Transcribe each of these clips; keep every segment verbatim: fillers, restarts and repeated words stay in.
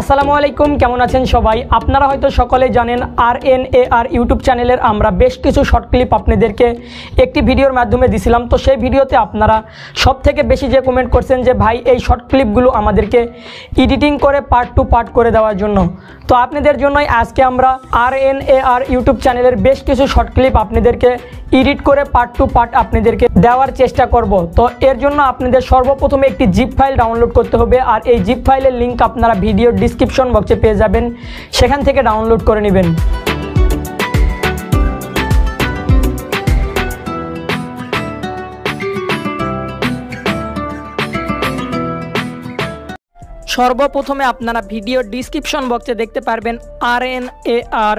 আসসালামু আলাইকুম, কেমন আছেন সবাই? আপনারা হয়তো সকলে জানেন আর এন এ আর ইউটিউব চ্যানেলের আমরা বেশ কিছু শর্ট ক্লিপ আপনাদেরকে একটি ভিডিওর মাধ্যমে দিছিলাম। তো সেই ভিডিওতে আপনারা সবথেকে বেশি যে কমেন্ট করছেন যে ভাই এই শর্ট ক্লিপগুলো আমাদেরকে এডিটিং করে পার্ট টু পার্ট করে দেওয়ার জন্য, তো আপনাদের জন্যই আজকে আমরা আর এন এ আর ইউটিউব চ্যানেলের বেশ কিছু শর্ট ক্লিপ আপনাদেরকে এডিট করে পার্ট টু পার্ট আপনাদেরকে দেওয়ার চেষ্টা করব। তো এর জন্য আপনাদের সর্বপ্রথমে একটি জিপ ফাইল ডাউনলোড করতে হবে, আর এই জিপ ফাইলের লিংক আপনারা ভিডিও ডিসক্রিপশন বক্সে পেয়ে যাবেন, সেখান থেকে ডাউনলোড করে নেবেন। সর্বপ্রথমে আপনারা ভিডিও ডিসক্রিপশন বক্সে দেখতে পারবেন আর N A R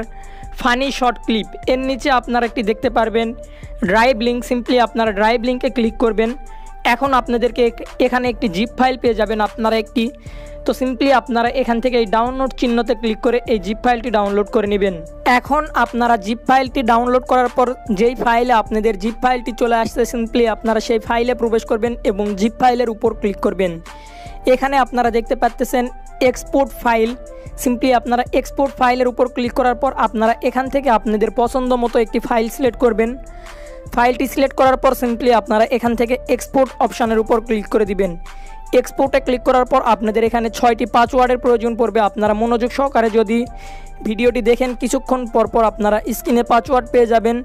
funny short clip, এর নিচে আপনারা একটি দেখতে পারবেন ড্রাইভ লিঙ্ক। সিম্পলি আপনারা ড্রাইভ লিঙ্কে ক্লিক করবেন। এখন আপনাদেরকে এখানে একটি জিপ ফাইল পেয়ে যাবেন আপনারা একটি, তো সিম্পলি আপনারা এখান থেকে এই ডাউনলোড চিহ্নতে ক্লিক করে এই জিপ ফাইলটি ডাউনলোড করে নেবেন। এখন আপনারা জিপ ফাইলটি ডাউনলোড করার পর যেই ফাইলে আপনাদের জিপ ফাইলটি চলে আসছে, সিম্পলি আপনারা সেই ফাইলে প্রবেশ করবেন এবং জিপ ফাইলের উপর ক্লিক করবেন। এখানে আপনারা দেখতে পাচ্ছেন এক্সপোর্ট ফাইল, সিম্পলি আপনারা এক্সপোর্ট ফাইলের উপর ক্লিক করার পর আপনারা এখান থেকে আপনাদের পছন্দ মতো একটি ফাইল সিলেক্ট করবেন। ফাইলটি সিলেক্ট করার পর সিম্পলি আপনারা এখান থেকে এক্সপোর্ট অপশানের উপর ক্লিক করে দিবেন। এক্সপোর্টে ক্লিক করার পর আপনাদের এখানে ছয়টি পাসওয়ার্ডের প্রয়োজন পড়বে। আপনারা মনোযোগ সহকারে যদি ভিডিওটি দেখেন, কিছুক্ষণ পরপর আপনারা স্ক্রিনে পাসওয়ার্ড পেয়ে যাবেন।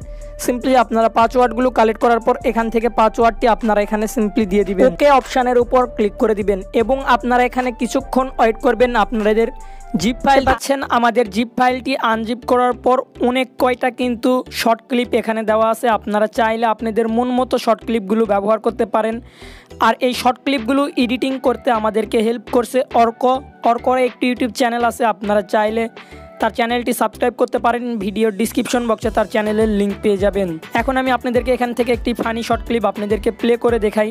সিম্পলি আপনারা পাসওয়ার্ডগুলো কালেক্ট করার পর এখান থেকে পাসওয়ার্ডটি আপনারা এখানে সিম্পলি দিয়ে দিবেন, ওকে অপশানের উপর ক্লিক করে দিবেন এবং আপনারা এখানে কিছুক্ষণ ওয়েট করবেন। আপনাদের জিপ ফাইল পাচ্ছেন, আমাদের জিপ ফাইলটি আনজিপ করার পর অনেক কয়টা কিন্তু শর্ট ক্লিপ এখানে দেওয়া আছে। আপনারা চাইলে আপনাদের মন মতো শর্ট ক্লিপগুলো ব্যবহার করতে পারেন। আর এই শর্ট ক্লিপগুলো এডিটিং করতে আমাদেরকে হেল্প করছে অর্ক। অর্কর একটি ইউটিউব চ্যানেল আছে, আপনারা চাইলে তার চ্যানেলটি সাবস্ক্রাইব করতে পারেন। ভিডিও ডিসক্রিপশন বক্সে তার চ্যানেলের লিঙ্ক পেয়ে যাবেন। এখন আমি আপনাদেরকে এখান থেকে একটি ফানি শর্ট ক্লিপ আপনাদেরকে প্লে করে দেখাই।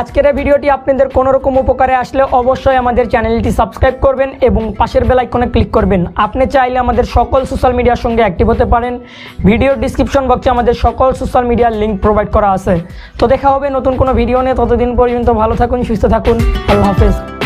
আজকের এই ভিডিওটি আপনাদের কোনো রকম উপকারে আসলে অবশ্যই আমাদের চ্যানেলটি সাবস্ক্রাইব করবেন এবং পাশের বেল আইকনে ক্লিক করবেন। আপনি চাইলে আমাদের সকল সোশ্যাল মিডিয়ার সঙ্গে অ্যাক্টিভ হতে পারেন। ভিডিও ডিসক্রিপশন বক্সে আমাদের সকল সোশ্যাল মিডিয়ার লিঙ্ক প্রোভাইড করা আছে। তো দেখা হবে নতুন কোনো ভিডিও নিয়ে, ততদিন পর্যন্ত ভালো থাকুন, সুস্থ থাকুন, আল্লাহ হাফেজ।